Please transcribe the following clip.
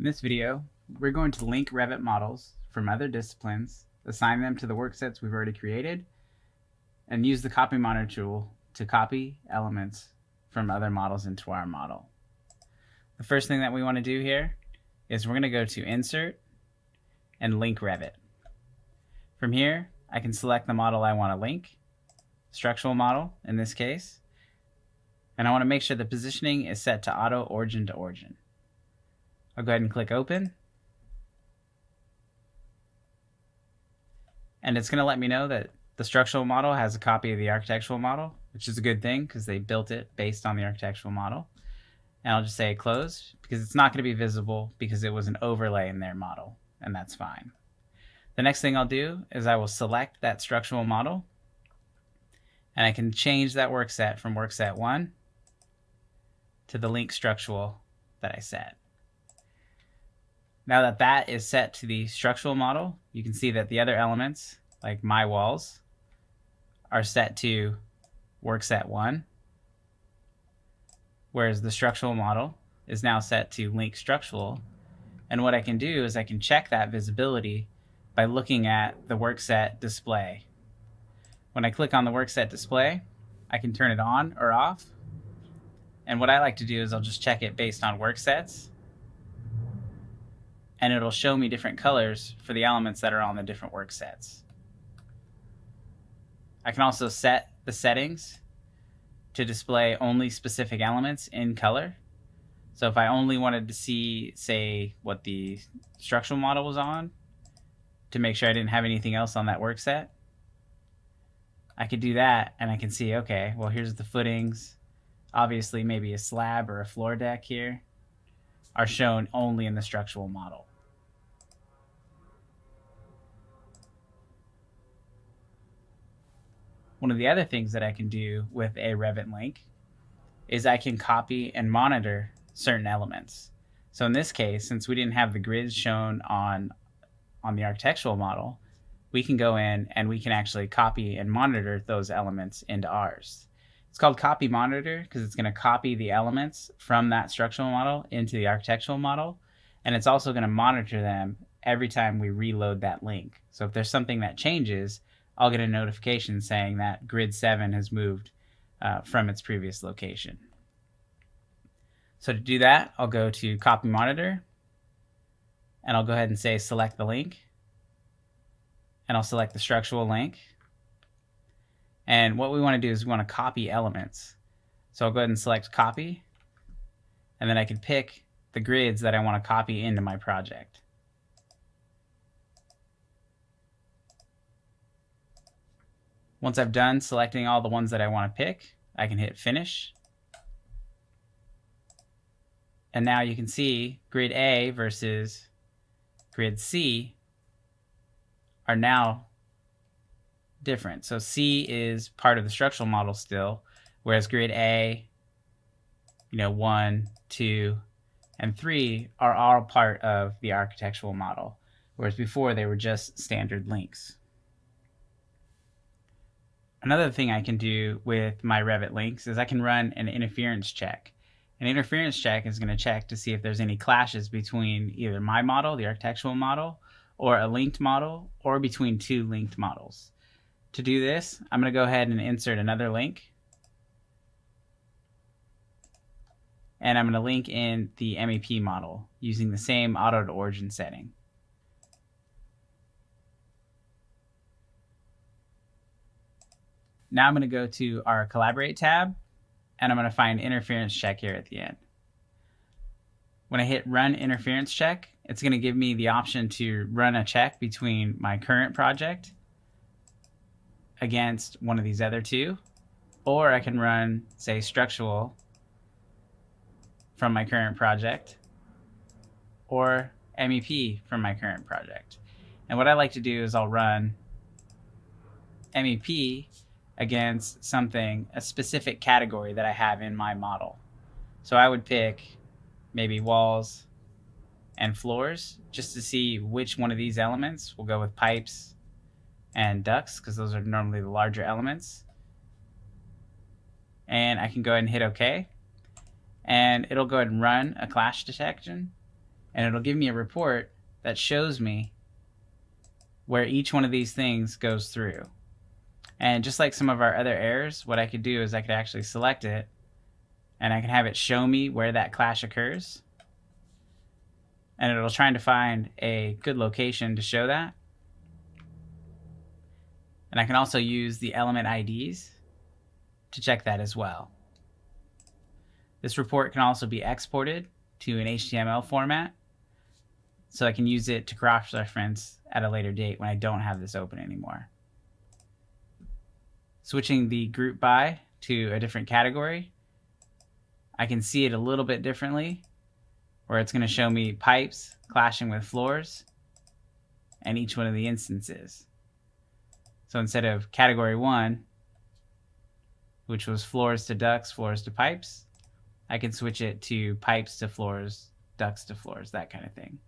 In this video, we're going to link Revit models from other disciplines, assign them to the worksets we've already created, and use the Copy Monitor tool to copy elements from other models into our model. The first thing that we want to do here is we're going to go to Insert and Link Revit. From here, I can select the model I want to link, structural model in this case, and I want to make sure the positioning is set to auto origin to origin. I'll go ahead and click Open, and it's going to let me know that the structural model has a copy of the architectural model, which is a good thing because they built it based on the architectural model. And I'll just say Close because it's not going to be visible because it was an overlay in their model, and that's fine. The next thing I'll do is I will select that structural model, and I can change that workset from workset 1 to the link structural that I set. Now that that is set to the structural model, you can see that the other elements, like my walls, are set to workset 1, whereas the structural model is now set to link structural. And what I can do is I can check that visibility by looking at the workset display. When I click on the workset display, I can turn it on or off. And what I like to do is I'll just check it based on worksets, and it'll show me different colors for the elements that are on the different worksets. I can also set the settings to display only specific elements in color. So if I only wanted to see, say, what the structural model was on to make sure I didn't have anything else on that workset, I could do that, and I can see, okay, well, here's the footings. Obviously, maybe a slab or a floor deck here are shown only in the structural model. One of the other things that I can do with a Revit link is I can copy and monitor certain elements. So in this case, since we didn't have the grids shown on the architectural model, we can go in and we can actually copy and monitor those elements into ours. It's called Copy Monitor because it's going to copy the elements from that structural model into the architectural model, and it's also going to monitor them every time we reload that link. So if there's something that changes, I'll get a notification saying that grid 7 has moved from its previous location. So to do that, I'll go to Copy Monitor, and I'll go ahead and say select the link, and I'll select the structural link. And what we want to do is we want to copy elements. So I'll go ahead and select Copy, and then I can pick the grids that I want to copy into my project. Once I've done selecting all the ones that I want to pick, I can hit Finish. And now you can see grid A versus grid C are now different. So C is part of the structural model still, whereas grid A, 1, 2, and 3 are all part of the architectural model, whereas before they were just standard links. Another thing I can do with my Revit links is I can run an interference check. An interference check is going to check to see if there's any clashes between either my model, the architectural model, or a linked model, or between two linked models. To do this, I'm going to go ahead and insert another link, and I'm going to link in the MEP model using the same auto to origin setting. Now I'm going to go to our Collaborate tab, and I'm going to find Interference Check here at the end. When I hit Run Interference Check, it's going to give me the option to run a check between my current project against one of these other two, or I can run, say, structural from my current project, or MEP from my current project. And what I like to do is I'll run MEP against something, a specific category that I have in my model. So I would pick maybe walls and floors just to see which one of these elements. We'll go with pipes and ducts because those are normally the larger elements. And I can go ahead and hit OK, and it'll go ahead and run a clash detection and it'll give me a report that shows me where each one of these things goes through. And just like some of our other errors, what I could do is I could actually select it, and I can have it show me where that clash occurs. And it'll try to find a good location to show that. And I can also use the element IDs to check that as well. This report can also be exported to an HTML format, so I can use it to cross-reference at a later date when I don't have this open anymore. Switching the group by to a different category, I can see it a little bit differently, where it's going to show me pipes clashing with floors and each one of the instances. So instead of category 1, which was floors to ducts, floors to pipes, I can switch it to pipes to floors, ducts to floors, that kind of thing.